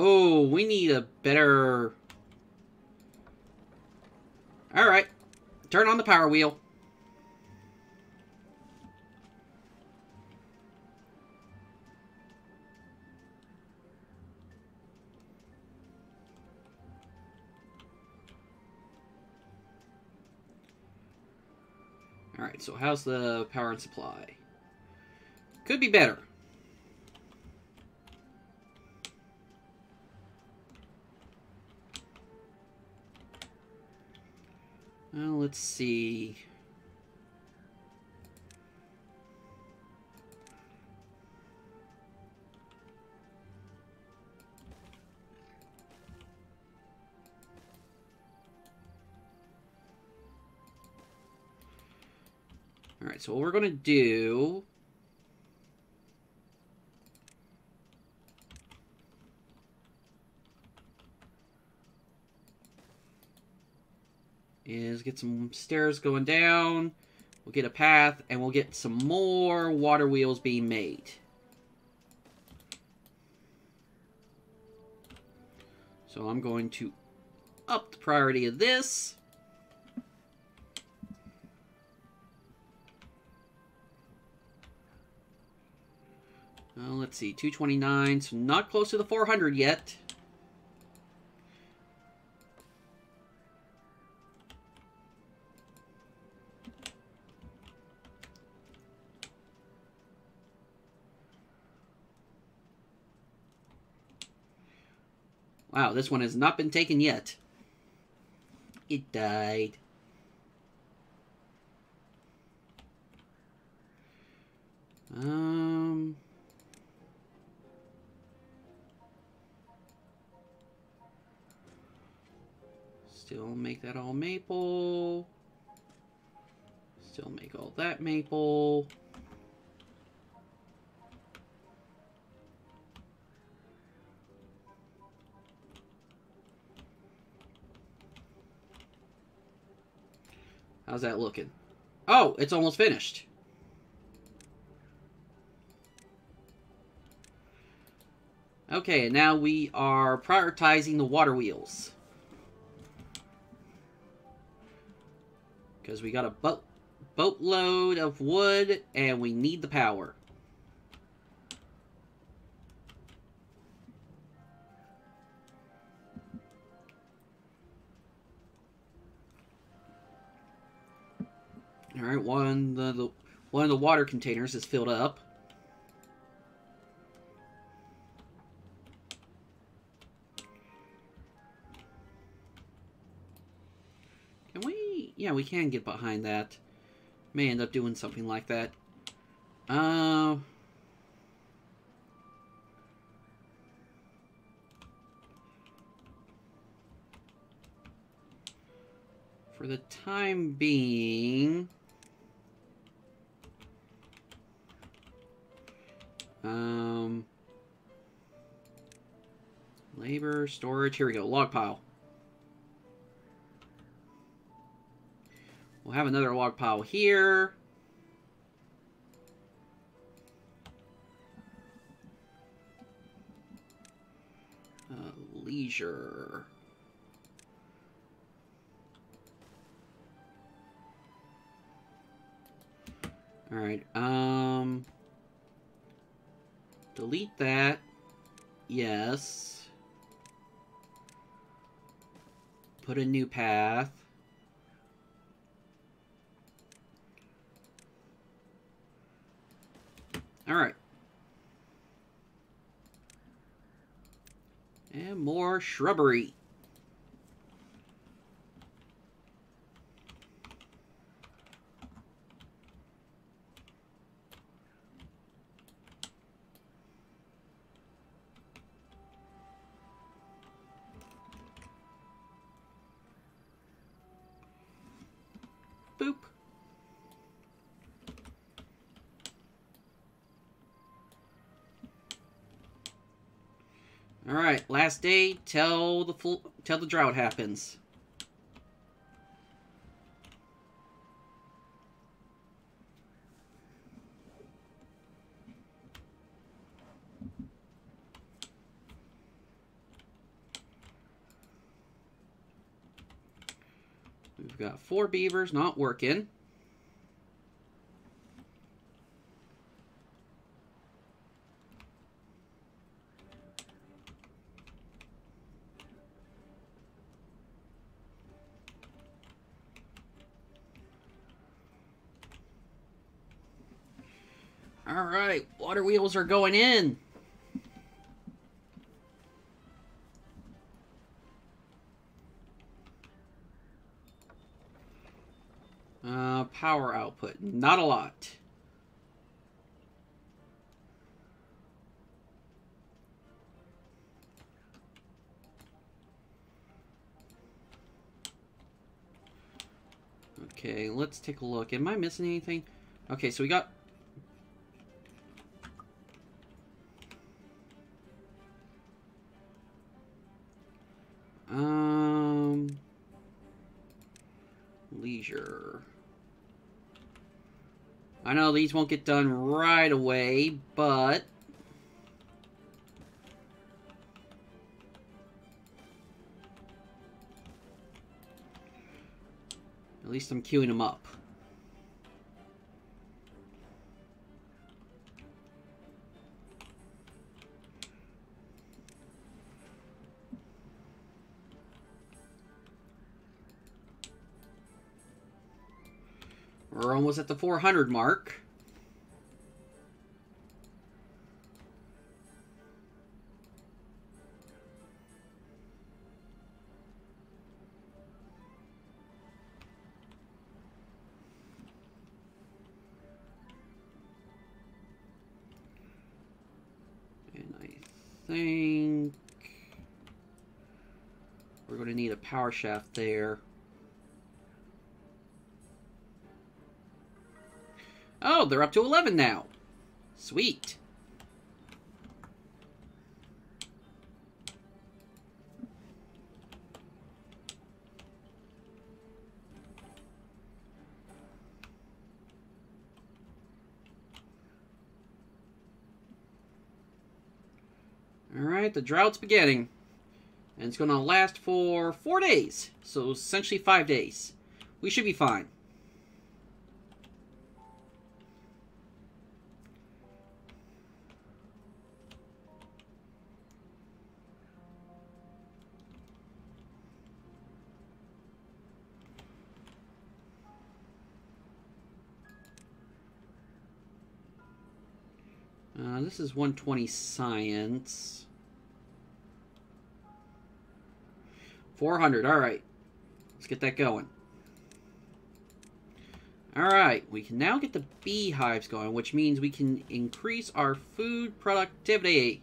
Oh, we need a better... Alright. Turn on the power wheel. Alright, so how's the power and supply? Could be better. Well, let's see. All right, so what we're going to do... is get some stairs going down, we'll get a path, and we'll get some more water wheels being made. So I'm going to up the priority of this. Well, let's see, 229, so not close to the 400 yet. Wow, this one has not been taken yet. It died. Still make that all maple. Still make all that maple. How's that looking? Oh, it's almost finished. Okay, and now we are prioritizing the water wheels. Because we got a boatload of wood, and we need the power. All right, one of the water containers is filled up. Can we? Yeah, we can get behind that. May end up doing something like that. For the time being. Labor, storage, here we go, log pile. We'll have another log pile here. Leisure. All right, delete that. Yes. Put a new path. All right. And more shrubbery. All right, last day till the drought happens. We've got four beavers not working. All right, water wheels are going in. Power output, not a lot. Okay, let's take a look. Am I missing anything? Okay, so we got... leisure. I know these won't get done right away, but at least I'm queuing them up. We're almost at the 400 mark. And I think we're going to need a power shaft there. Oh, they're up to 11 now. Sweet. All right, the drought's beginning. And it's going to last for 4 days. So essentially 5 days. We should be fine. This is 120 science. 400, all right. Let's get that going. All right, we can now get the beehives going, which means we can increase our food productivity.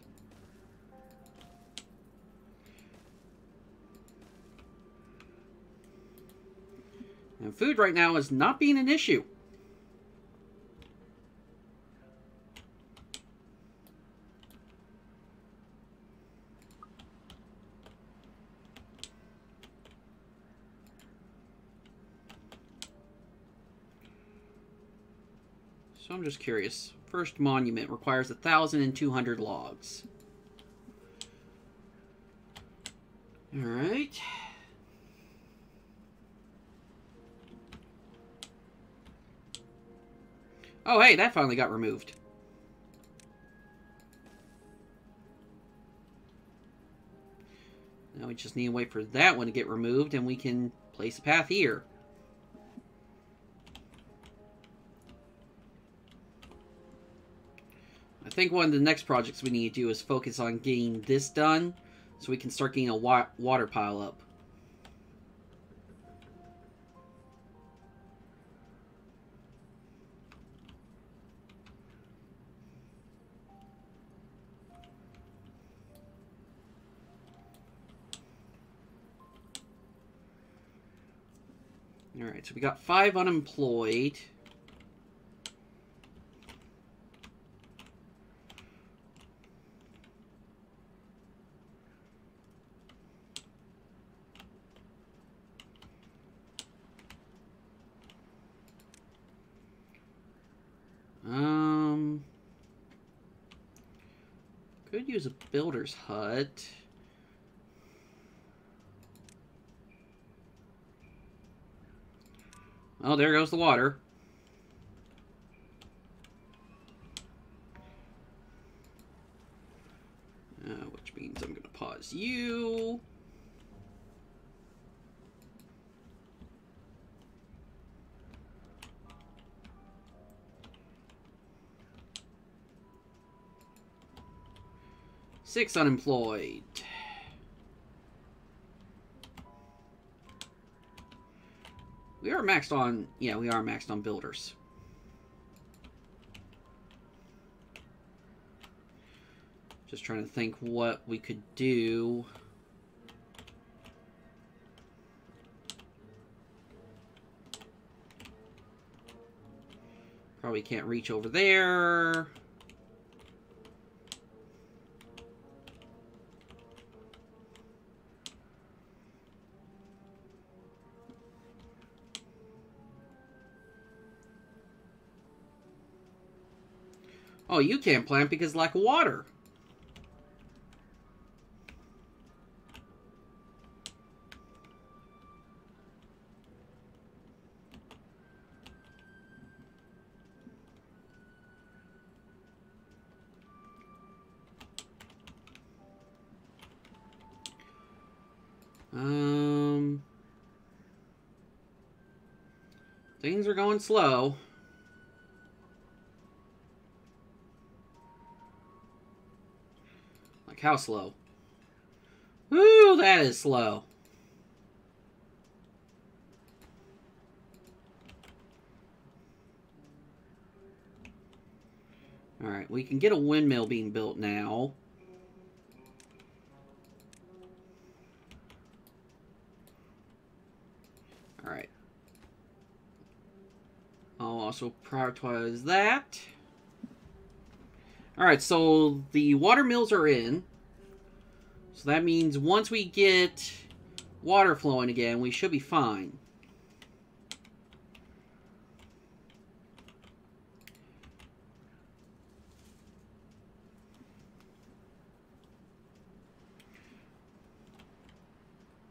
And food right now is not being an issue. So I'm just curious. First monument requires 1,200 logs. All right. Oh, hey, that finally got removed. Now we just need to wait for that one to get removed, and we can place a path here. I think one of the next projects we need to do is focus on getting this done so we can start getting a water pile up. All right, so we got 5 unemployed. Could use a builder's hut. Oh, there goes the water. Which means I'm going to pause you. Six unemployed. We are maxed on, yeah, we are maxed on builders. Just trying to think what we could do. Probably can't reach over there. Oh, you can't plant because of lack of water. Things are going slow. How slow? Woo, that is slow. Alright, we can get a windmill being built now. Alright. I'll also prioritize that. Alright, so the water mills are in. So that means once we get water flowing again, we should be fine.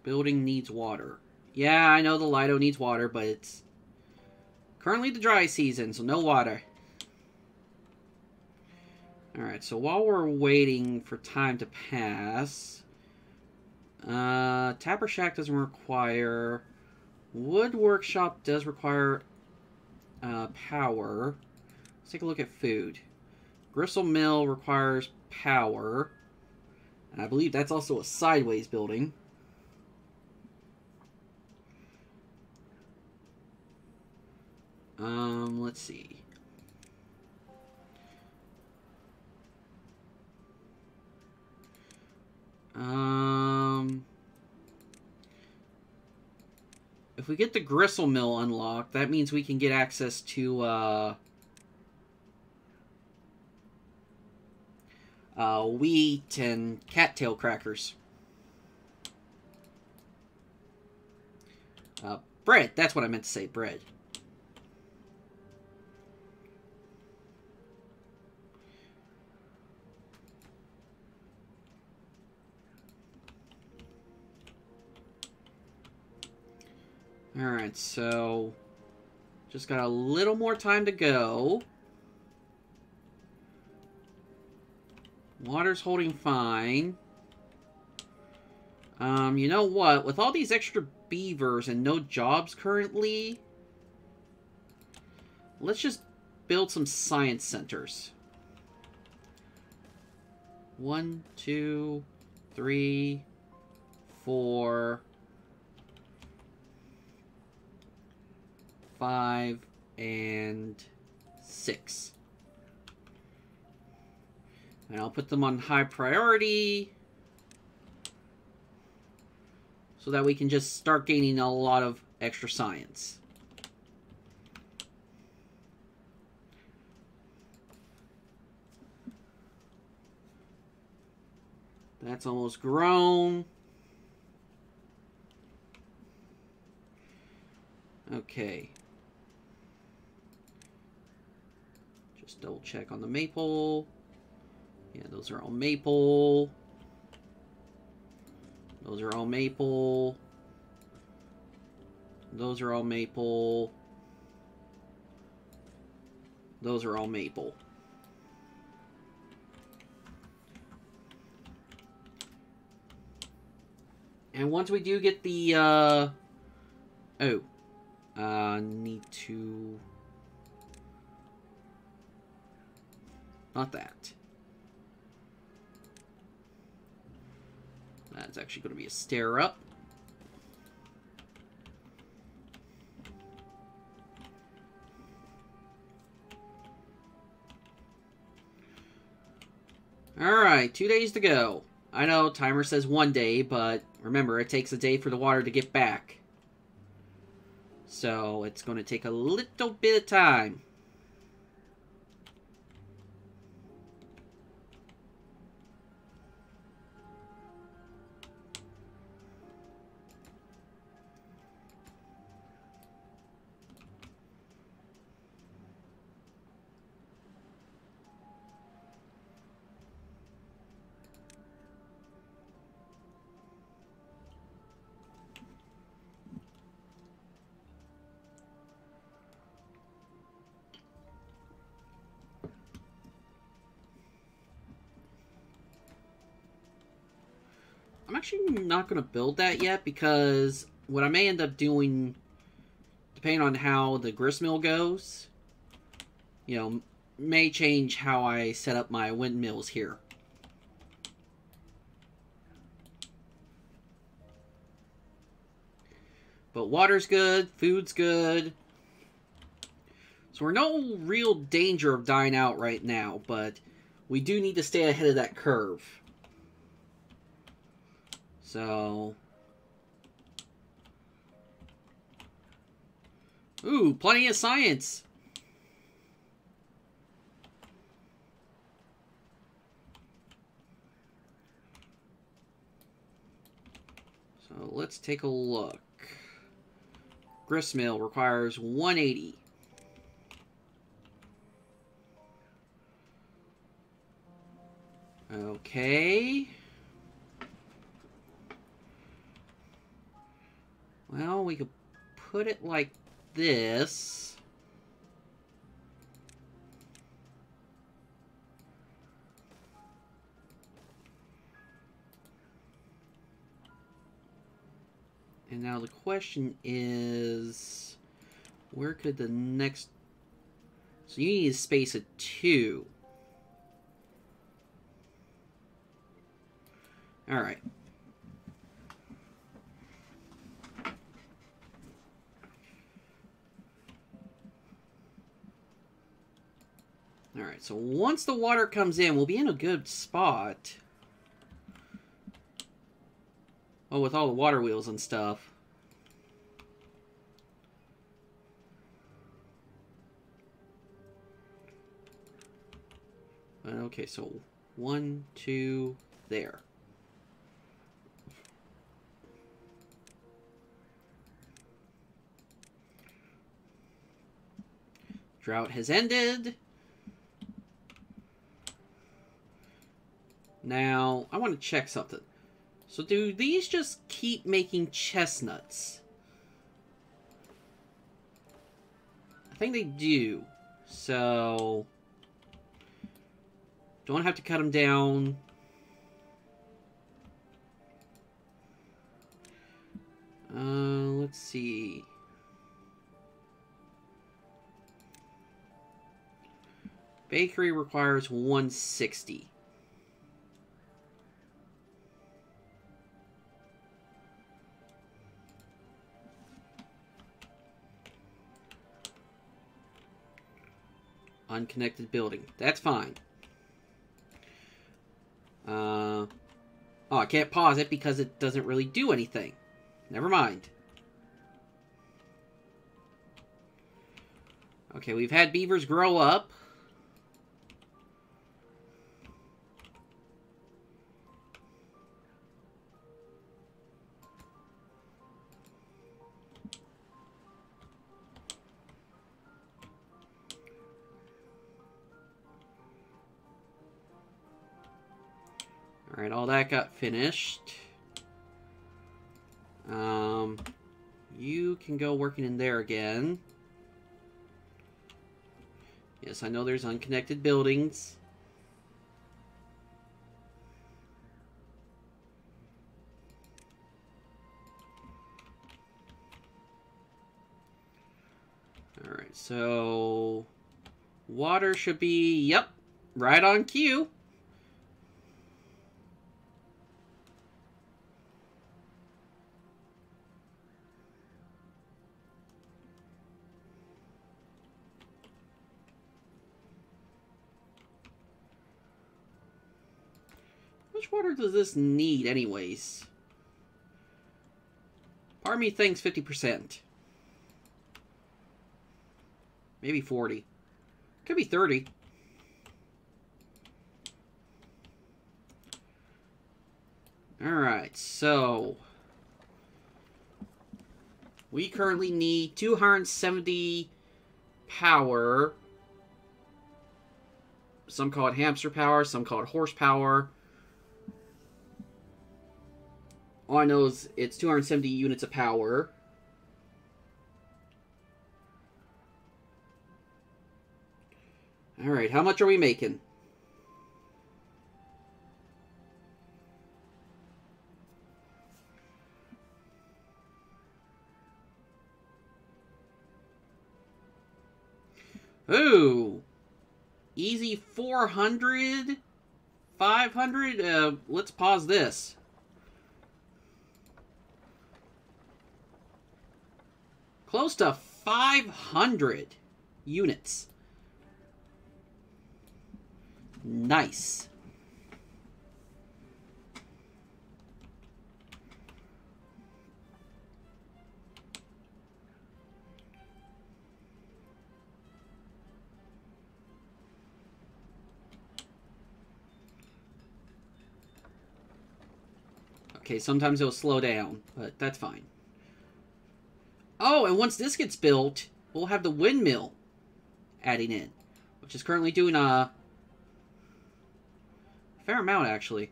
Building needs water. Yeah, I know the Lido needs water, but it's currently the dry season, so no water. Alright, so while we're waiting for time to pass, Tapper Shack doesn't require wood. Workshop does require power. Let's take a look at food. Gristle Mill requires power. And I believe that's also a sideways building. Let's see. If we get the Gristle Mill unlocked, that means we can get access to, wheat and cattail crackers. Bread. That's what I meant to say, bread. Alright, so just got a little more time to go. Water's holding fine. You know what? With all these extra beavers and no jobs currently, let's just build some science centers. 1, 2, 3, 4, 5, and 6. And I'll put them on high priority so that we can just start gaining a lot of extra science. That's almost grown. Okay. Just double check on the maple. Yeah, those are all maple. Those are all maple. Those are all maple. Those are all maple. And once we do get the, need to... Not that. That's actually going to be a stair up. Alright, 2 days to go. I know, timer says 1 day, but remember, it takes a day for the water to get back. So, it's going to take a little bit of time. I'm actually not going to build that yet, because what I may end up doing, depending on how the gristmill goes, you know, may change how I set up my windmills here. But water's good, food's good. So we're in no real danger of dying out right now, but we do need to stay ahead of that curve. So, ooh, plenty of science. So let's take a look. Gristmill requires 180. Okay. Well, we could put it like this. And now the question is, where could the next... So you need a space of 2. All right. Alright, so once the water comes in, we'll be in a good spot. Oh, with all the water wheels and stuff. Okay, so 1, 2, there. Drought has ended. Now, I want to check something. So do these just keep making chestnuts? I think they do. So, don't have to cut them down. Let's see. Bakery requires 160. Unconnected building. That's fine. Oh, I can't pause it because it doesn't really do anything. Never mind. Okay, we've had beavers grow up. Alright, all that got finished. You can go working in there again. Yes, I know there's unconnected buildings. Alright, so water should be, yep, right on cue. How much water does this need anyways? Part of me thinks 50%. Maybe 40. Could be 30. Alright, so we currently need 270 power. Some call it hamster power, some call it horsepower. All I know is it's 270 units of power. All right, how much are we making? Ooh, easy 400, 500. Let's pause this. Close to 500 units. Nice. Okay, sometimes it'll slow down, but that's fine. Oh, and once this gets built, we'll have the windmill adding in, which is currently doing a fair amount, actually.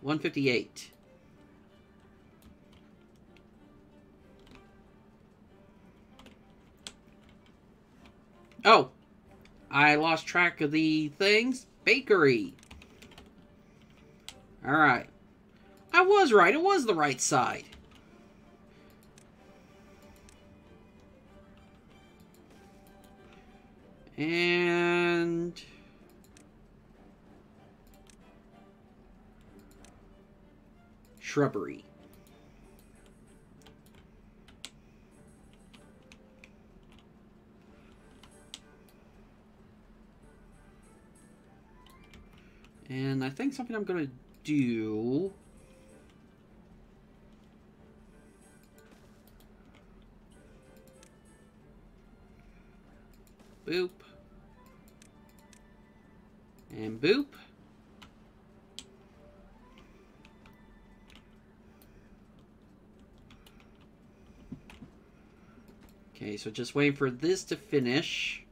158. Oh! I lost track of the things. Bakery. Alright. I was right. It was the right side. And shrubbery. And I think something I'm going to do boop. And boop. Okay, so just waiting for this to finish.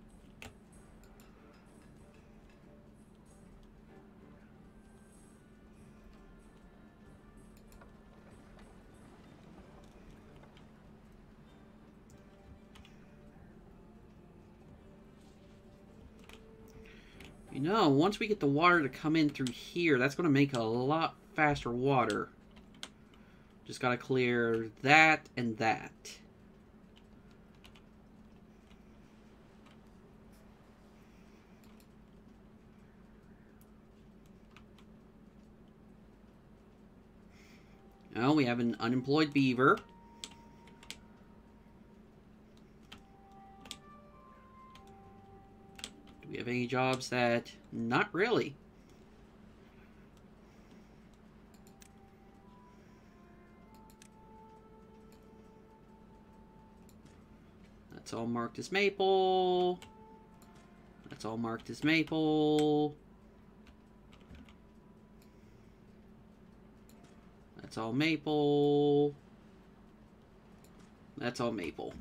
You know, once we get the water to come in through here, that's going to make a lot faster water. Just got to clear that and that. Now we have an unemployed beaver. We have any jobs that... Not really. That's all marked as maple. That's all marked as maple. That's all maple. That's all maple.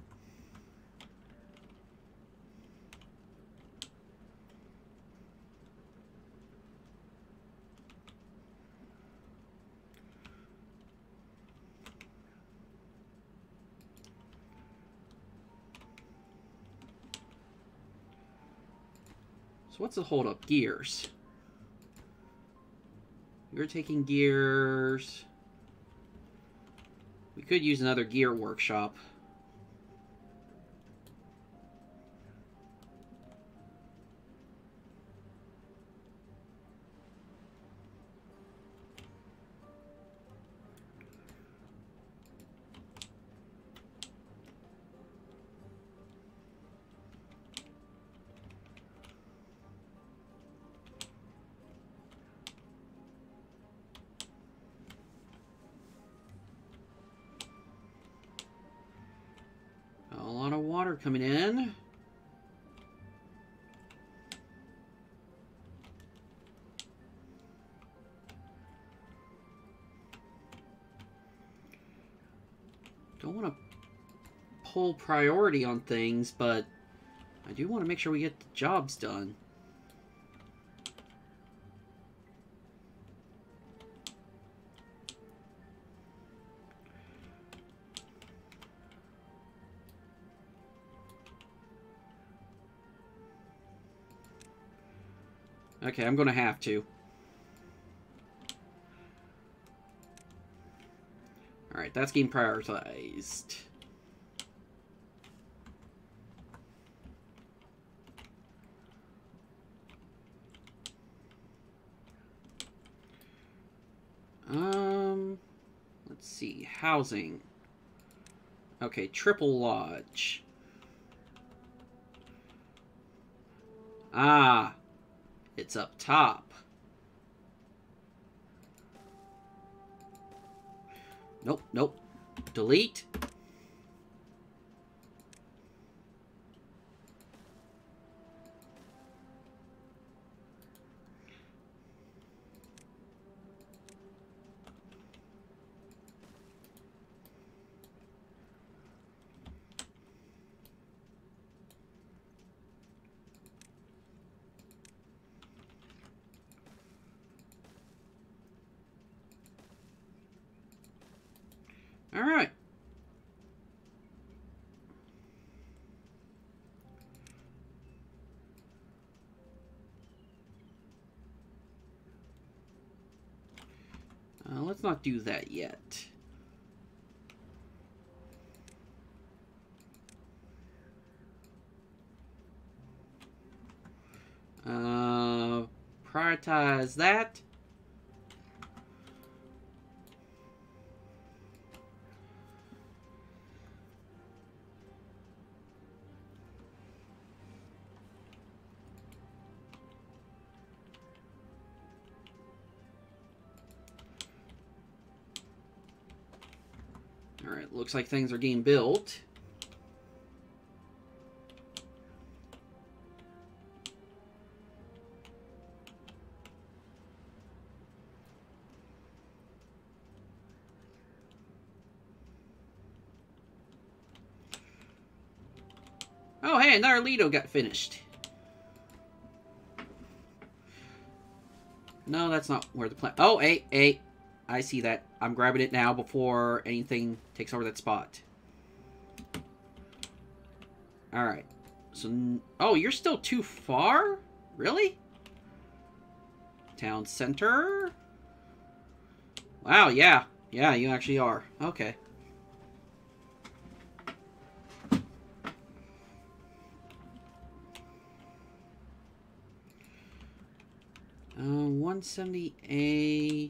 So what's the holdup? Gears. You're taking gears. We could use another gear workshop. Coming in. Don't want to pull priority on things, but I do want to make sure we get the jobs done. Okay, I'm going to have to. Alright, that's getting prioritized. Let's see. Housing. Okay, triple lodge. Ah. It's up top. Nope, nope. Delete. All right. Let's not do that yet. Prioritize that. Looks like things are getting built. Oh, hey, another Lido got finished. No, that's not where the plant... Oh, hey, hey. I see that. I'm grabbing it now before anything takes over that spot. Alright. So, oh, you're still too far? Really? Town center? Wow, yeah. Yeah, you actually are. Okay. $178...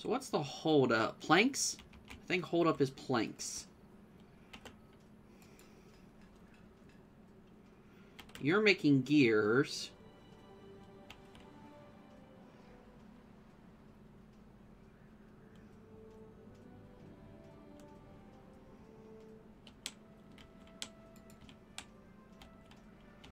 So what's the hold up? Planks? I think hold up is planks. You're making gears.